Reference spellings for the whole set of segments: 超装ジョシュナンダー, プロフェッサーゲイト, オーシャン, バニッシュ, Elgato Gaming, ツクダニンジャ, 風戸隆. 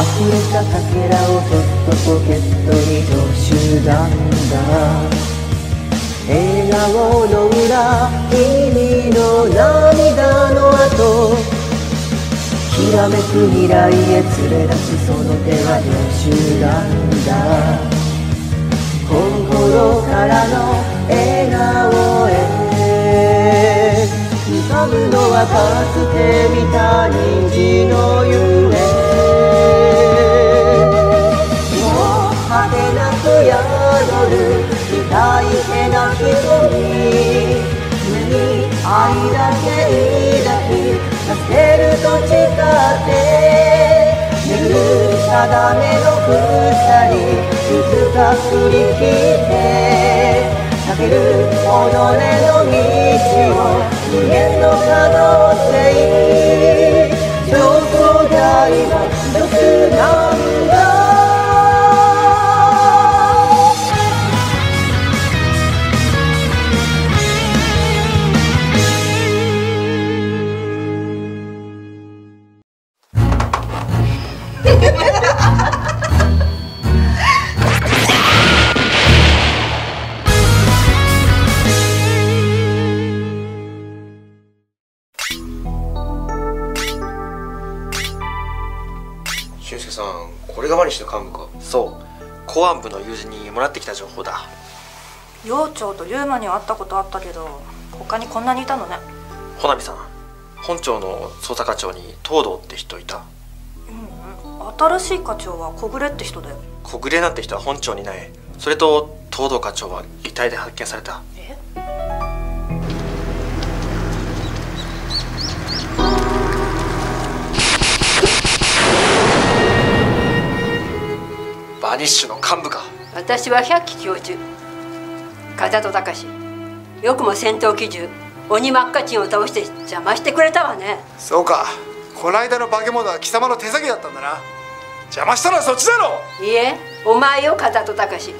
溢れたかけらをそっとポケットに常習なんだ。笑顔の裏、君の涙の跡、きらめく未来へ連れ出すその手は常習なんだ。心からの笑顔へ、浮かぶのはかつて見た虹の夢。宿る痛い手な瞳、目に愛だけ抱き出せると誓ってぬる定めの鎖、いつか振り切って避ける己の道を無限の可能性、上等大は毒なんだ。公安部の友人にもらってきた情報だ。陽町と龍馬には会ったことあったけど、他にこんなにいたのね。穂波さん、本庁の捜査課長に東堂って人いた。うんうん、新しい課長は小暮って人だよ。小暮なんて人は本庁にない。それと東堂課長は遺体で発見された。え、バニッシュの幹部か。私は百鬼教授風戸隆、よくも戦闘機銃鬼真っ赤チンを倒して邪魔してくれたわね。そうか、この間の化け物は貴様の手先だったんだな。邪魔したのはそっちだろ。いいえ、お前よ風戸隆、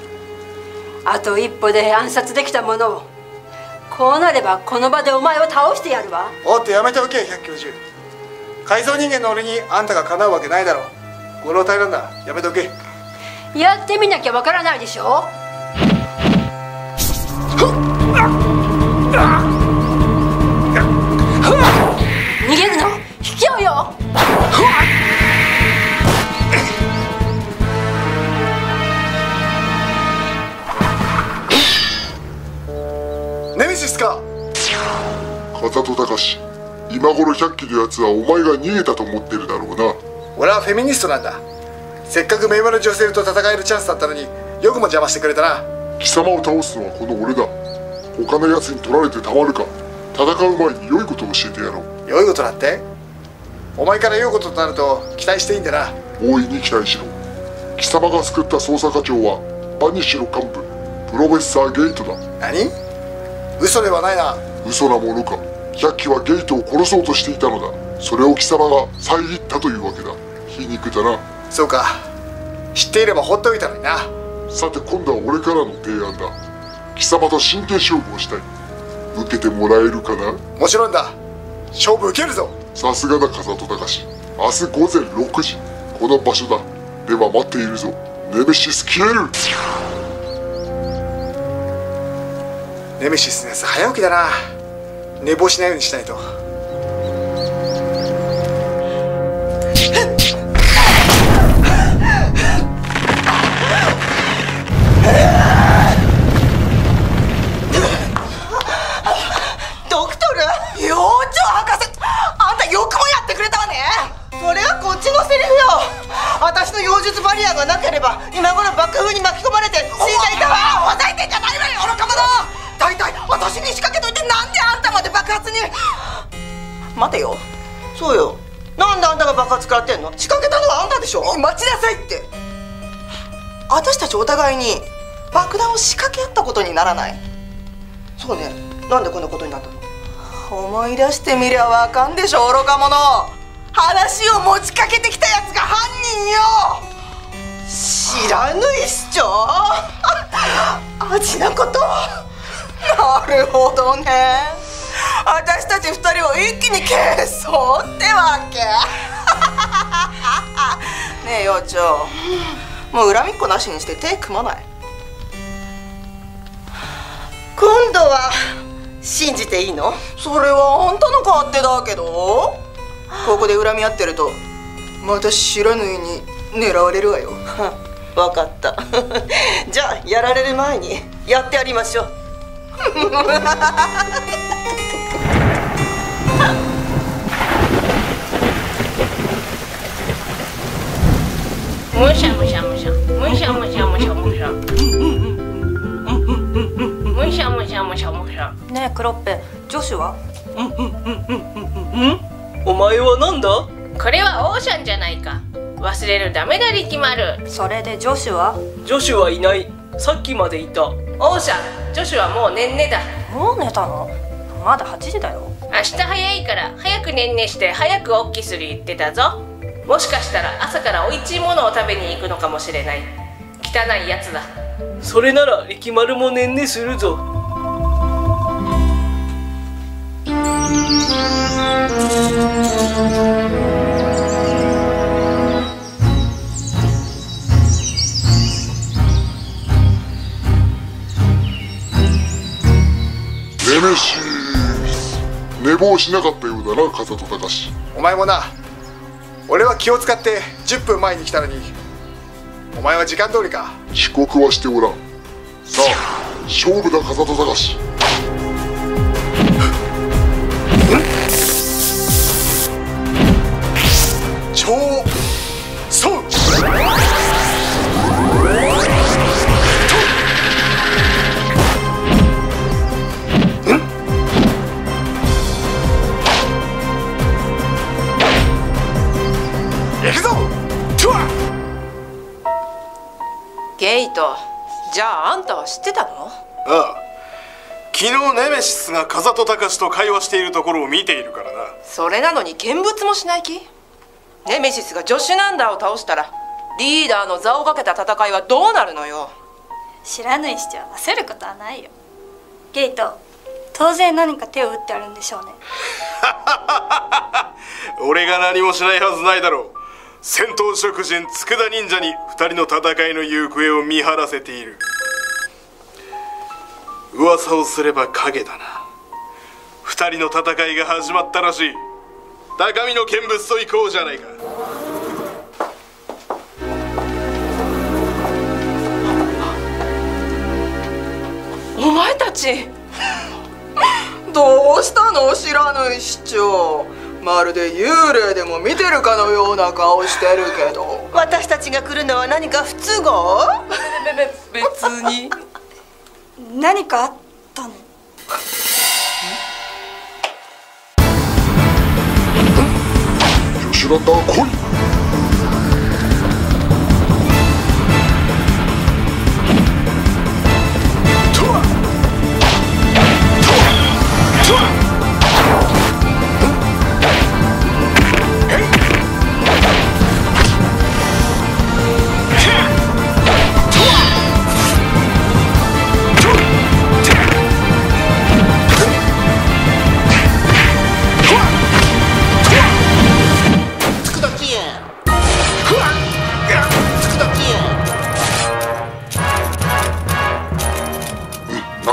あと一歩で暗殺できたものを、こうなればこの場でお前を倒してやるわ。おっと、やめておけ百鬼教授。改造人間の俺にあんたがかなうわけないだろう。ご老体なんだ、やめておけ。やってみなきゃわからないでしょ。逃げるの卑怯よ。ネメシスか。風戸隆、今頃百鬼のやつはお前が逃げたと思ってるだろうな。俺はフェミニストなんだ。せっかく名馬の女性と戦えるチャンスだったのに、よくも邪魔してくれたな。貴様を倒すのはこの俺だ。他のやつに取られてたまるか。戦う前に良いことを教えてやろう。良いことだって？お前から良いこととなると期待していいんだな。大いに期待しろ。貴様が救った捜査課長はバニッシュの幹部プロフェッサー・ゲイトだ。何？嘘ではないな。嘘なものか。百鬼はゲイトを殺そうとしていたのだ。それを貴様が遮ったというわけだ。皮肉だな。そうか、知っていれば放っておいたのにな。さて今度は俺からの提案だ。貴様と真剣勝負をしたい。受けてもらえるかな。もちろんだ、勝負受けるぞ。さすがだ風戸隆、明日午前6時この場所だ。では待っているぞ。ネメシス消える。ネメシスのやつ早起きだな。寝坊しないようにしないと。私の妖術バリアがなければ今頃爆風に巻き込まれて死んでいたわ。ほざいてんじゃないわよ愚か者。大体私に仕掛けといて、なんであんたまで爆発に。待てよ、そうよ、なんであんたが爆発食らってんの。仕掛けたのはあんたでしょ。待ちなさいって。私たちお互いに爆弾を仕掛け合ったことにならない。そうね、なんでこんなことになったの。思い出してみりゃわかんでしょ愚か者。話を持ちかけてきたやつが犯人よ。知らぬいっしょアジなこと。なるほどね、私たち2人を一気に消そうってわけねえ陽ちゃん、もう恨みっこなしにして手組まない。今度は信じていいの？それはあんたの勝手だけど、ここで恨み合ってるとまた知らぬいに狙われるわよ。分かった。じゃあやられる前にやってやりましょう。むしゃむしゃむしゃむしゃむしゃむしゃむしゃむしゃむしゃむしゃむしゃ。ねえクロッペ、女子は？お前はなんだ？これはオーシャンじゃないか。忘れるダメだに決まる。それで女子は？女子はいない。さっきまでいた。オーシャン、女子はもうねんねだ。もう寝たの？まだ8時だよ。明日早いから早くねんねして早くおっきする言ってたぞ。もしかしたら朝からおいしいものを食べに行くのかもしれない。汚いやつだ。それなら力丸もねんねするぞ。ネメシー、寝坊しなかったようだな風戸隆。お前もな。俺は気を使って10分前に来たのに、お前は時間通りか。遅刻はしておらん。さあ勝負だ風戸隆。超損。ゲイト、じゃああんたは知ってたの？ああ、昨日ネメシスが風戸隆と会話しているところを見ているからな。それなのに見物もしない気？ネメシスがジョシュナンダーを倒したらリーダーの座をかけた戦いはどうなるのよ。知らぬいしては焦ることはないよ。ゲイト、当然何か手を打ってあるんでしょうね。俺が何もしないはずないだろう。戦闘職人佃忍者に2人の戦いの行方を見張らせている。噂をすれば影だな。2人の戦いが始まったらしい。高みの見物と行こうじゃないか。お前たちどうしたの？知らぬい市長、まるで幽霊でも見てるかのような顔してるけど。私たちが来るのは何か不都合？別に。何かあったの？吉田だ、来い。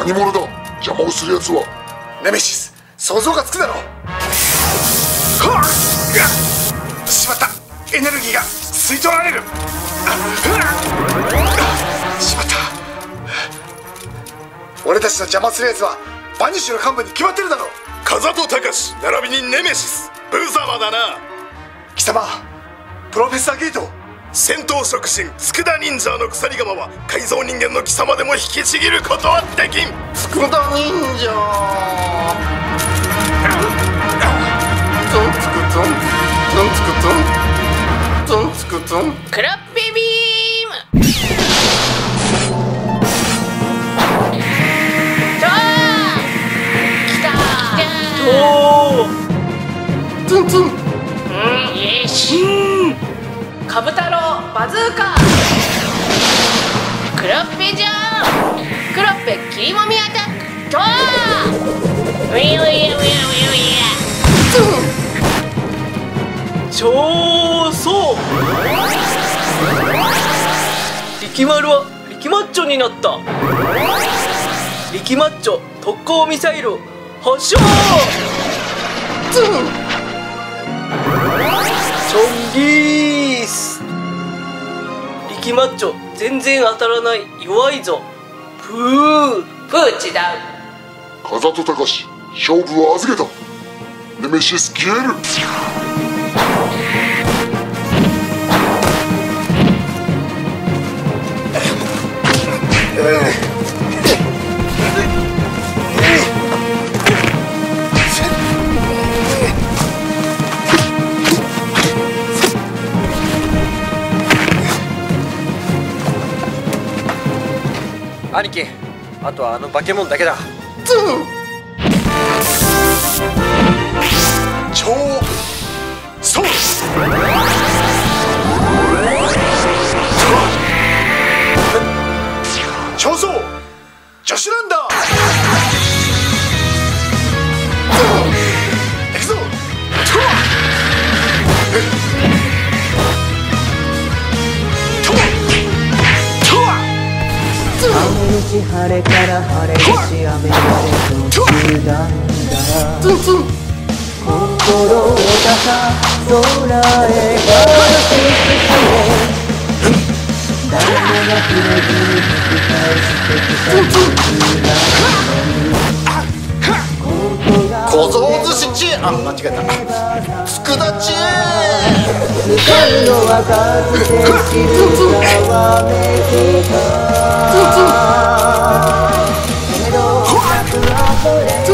何者だ？邪魔をするやつは。ネメシス、想像がつくだろう。しまった、エネルギーが吸い取られる。しまった。俺たちの邪魔するやつはバニッシュの幹部に決まってるだろう。風戸隆並びにネメシス、ブザマだな。貴様、プロフェッサーゲイト。戦闘職神佃忍者の鎖鎌は改造人間の貴様でも引きちぎることはできん。佃忍者トンツクトン、トンツクトン、トンツクトン、クラッピービーム。きたー、トントン、よし、カブ太郎バズーカー。クロッペじゃん。クロッペ切りもみアタック。ドアー、ウィウィウィウィウィ。超そう。力丸は力マッチョになった。力マッチョ特攻ミサイル発射。ズンチョンギース。力マッチョ全然当たらない、弱いぞ。プープーチだ。風と高し勝負を預けた。ネメシス消える。兄貴、あとはあの化け物だけだ。超ソース。超ソー女子ランダー。行くぞ。雨晴れから晴れし雨晴れとだんだん。心を高空へ歩き進め。誰もが触れずに引き返してきた絆が。小僧寿司ちあ、間違えた。佃ち光の若くて昼はめきたけど客はそれ「女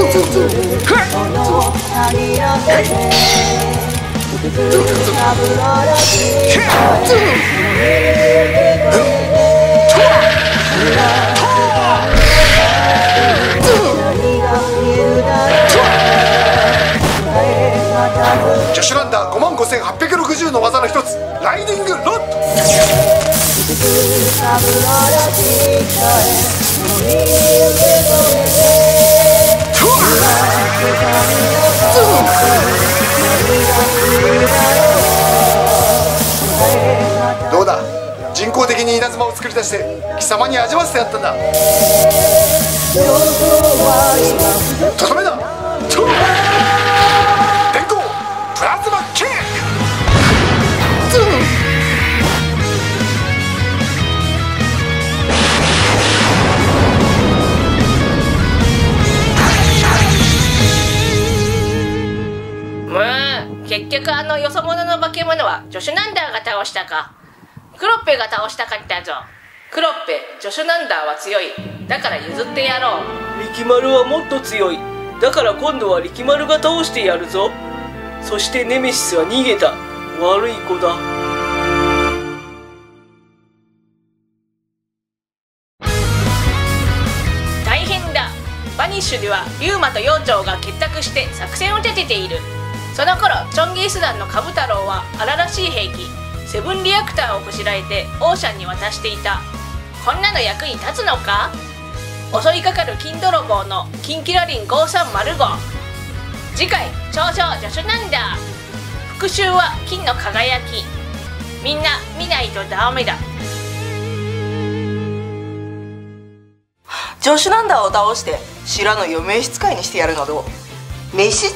子ランダー55860の技の一つライディングロッド」。どうだ、人工的に稲妻を作り出して貴様に味わわせてやったんだ。高めだ。電光プラズマキック。結局あのよそ者の化け物はジョシュナンダーが倒したか、クロッペが倒したかったぞ。クロッペ、ジョシュナンダーは強い。だから譲ってやろう。力丸はもっと強い。だから今度は力丸が倒してやるぞ。そしてネメシスは逃げた。悪い子だ。大変だ。バニッシュではリュウマとヨウチョウが結託して作戦を立てている。その頃チョンギース団のカブ太郎は荒らしい兵器セブンリアクターをこしらえてオーシャンに渡していた。こんなの役に立つのか。襲いかかる金泥棒の金キラリン5305。次回超常ジョシュナンダー。復讐は金の輝き。みんな見ないとダメだ。ジョシュナンダーを倒して知らぬ余命使いにしてやるなど。召使い